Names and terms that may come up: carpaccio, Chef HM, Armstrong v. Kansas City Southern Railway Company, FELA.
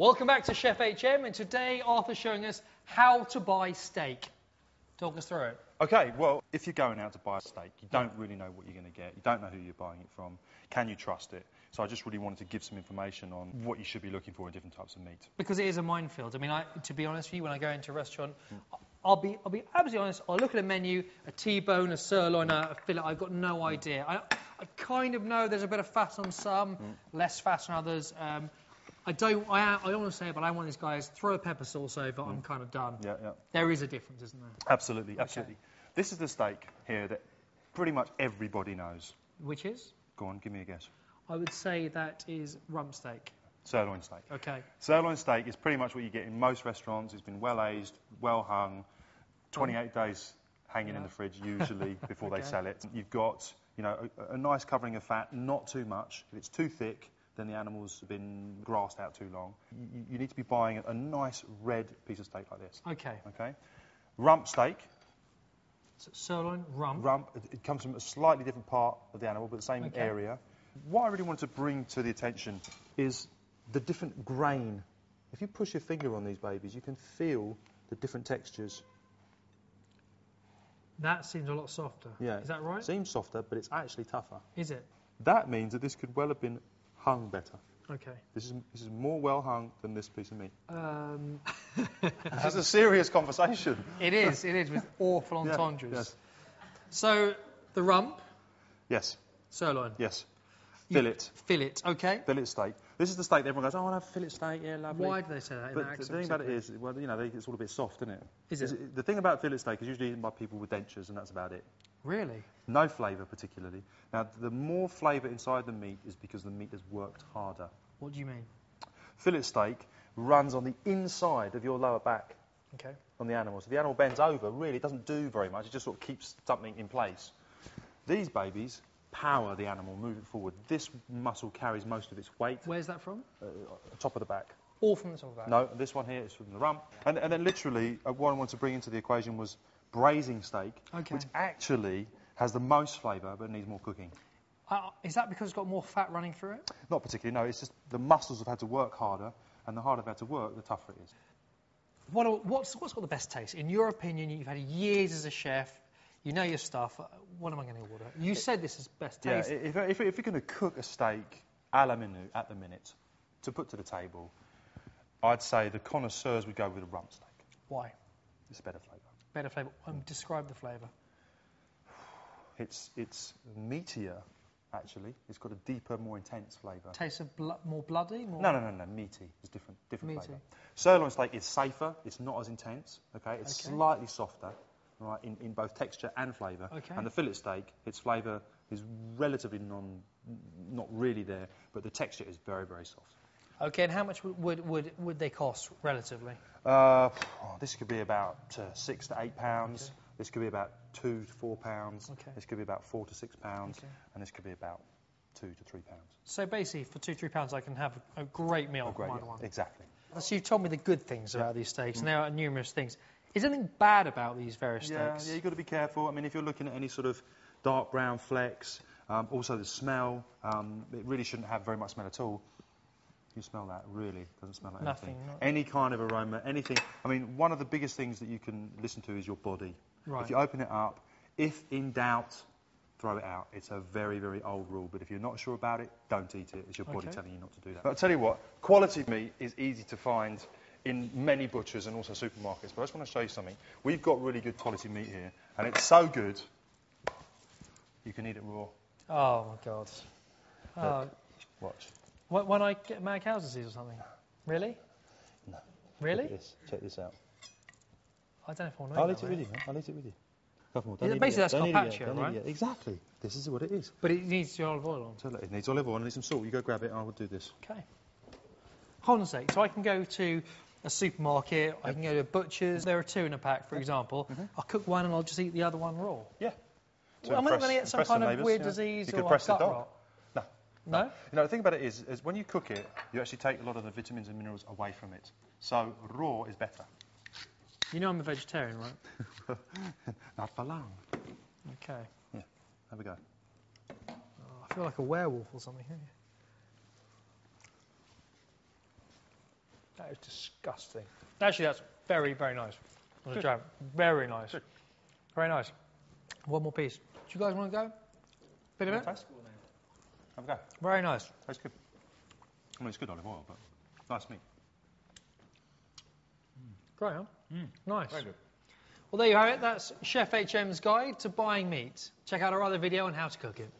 Welcome back to Chef HM, and today Arthur's showing us how to buy steak. Talk us through it. Okay, well, if you're going out to buy a steak, you don't really know what you're going to get. You don't know who you're buying it from. Can you trust it? So I just really wanted to give some information on what you should be looking for in different types of meat. Because it is a minefield. I mean, to be honest with you, when I go into a restaurant, I'll be absolutely honest, I'll look at a menu, a T-bone, a sirloin, a fillet, I've got no idea. I kind of know there's a bit of fat on some, less fat on others. I don't want to say it, but I want these guys, throw a pepper sauce over, I'm kind of done. Yeah, yeah. There is a difference, isn't there? Absolutely, absolutely. Okay. This is the steak here that pretty much everybody knows. Which is? Go on, give me a guess. I would say that is rump steak. Sirloin steak. Okay. Sirloin steak is pretty much what you get in most restaurants. It's been well aged, well hung, 28 days hanging in the fridge usually before they sell it. You've got, you know, a nice covering of fat, not too much. If it's too thick, then the animal's been grassed out too long. You need to be buying a nice red piece of steak like this. Okay. Okay. Rump steak. So sirloin, rump. Rump. It comes from a slightly different part of the animal, but the same area. What I really wanted to bring to the attention is the different grain. If you push your finger on these babies, you can feel the different textures. That seems a lot softer. Yeah. Is that right? It seems softer, but it's actually tougher. Is it? That means that this could well have been hung better. Okay. This is more well hung than this piece of meat. This is a serious conversation. It is, with awful entendres. Yes. So, the rump? Yes. Sirloin? Yes. Fillet. Okay. Fillet steak. This is the steak that everyone goes, oh, I'll have fillet steak, yeah, lovely. Why do they say that in that accent? The thing about it is, well, you know, it's all a bit soft, isn't it? Is it? The thing about fillet steak is usually eaten by people with dentures, and that's about it. Really? No flavour, particularly. Now, the more flavour inside the meat is because the meat has worked harder. What do you mean? Fillet steak runs on the inside of your lower back. Okay. On the animal. So the animal bends over, really, it doesn't do very much. It just sort of keeps something in place. These babies power the animal, move it forward. This muscle carries most of its weight. Where's that from? Top of the back. All from the top of the back? No, this one here is from the rump. And then literally, what I wanted to bring into the equation was braising steak, which actually has the most flavour but needs more cooking. Is that because it's got more fat running through it? Not particularly, no. It's just the muscles have had to work harder, and the harder they've had to work, the tougher it is. What's got the best taste? In your opinion, you've had years as a chef, you know your stuff. What am I going to order? You said this is best taste. Yeah, if you're going to cook a steak a la minute, at the minute, to put to the table, I'd say the connoisseurs would go with a rump steak. Why? It's a better flavour. Better flavour. Describe the flavour. It's meatier, actually. It's got a deeper, more intense flavour. Tastes of more bloody? More... No, meaty. It's different flavour. Sirloin steak is safer. It's not as intense. Okay, it's slightly softer. Right, in both texture and flavour. Okay. And the fillet steak, its flavour is relatively not really there, but the texture is very, very soft. Okay, and how much would they cost, relatively? This could be about 6 to 8 pounds. Okay. This could be about 2 to 4 pounds. Okay. This could be about 4 to 6 pounds. Okay. And this could be about 2 to 3 pounds. So basically, for 2 to 3 pounds, I can have a great meal. One. Exactly. So you've told me the good things about these steaks, and there are numerous things. Is there anything bad about these various steaks? Yeah, you've got to be careful. I mean, if you're looking at any sort of dark brown flecks, also the smell, it really shouldn't have very much smell at all. You smell that, really, it doesn't smell like anything. Any kind of aroma, anything. I mean, one of the biggest things that you can listen to is your body. Right. If you open it up, if in doubt, throw it out. It's a very, very old rule, but if you're not sure about it, don't eat it. It's your body telling you not to do that. But I'll tell you what, quality meat is easy to find in many butchers and also supermarkets, but I just want to show you something. We've got really good quality meat here, and it's so good, you can eat it raw. Oh, my God. Look, watch. When I get mad cow's disease or something? Really? No. Really? Check this out. I don't know if I want to eat it with you, man. I'll eat it with you. Basically, that's carpaccio, right? Exactly. This is what it is. But it needs your olive oil on. So look, it needs olive oil and it needs some salt. You go grab it, and I will do this. Okay. Hold on a sec. So I can go to a supermarket, I can go to a butcher's. There are 2 in a pack, for example. I'll cook one and I'll just eat the other one raw. Yeah. Well, I'm not going to get some kind of weird disease or gut rot. No. No? You know, the thing about it is when you cook it, you actually take a lot of the vitamins and minerals away from it. So raw is better. You know I'm a vegetarian, right? Not for long. Okay. Yeah, there we go. Oh, I feel like a werewolf or something, don't you? That is disgusting. Actually, that's very, very nice. That's a joke. Very nice. Good. Very nice. One more piece. Do you guys want to go? Bit of it? Have a go. Very nice. That's good. I mean, it's good olive oil, but nice meat. Great, huh? Nice. Very good. Well, there you have it. That's Chef HM's guide to buying meat. Check out our other video on how to cook it.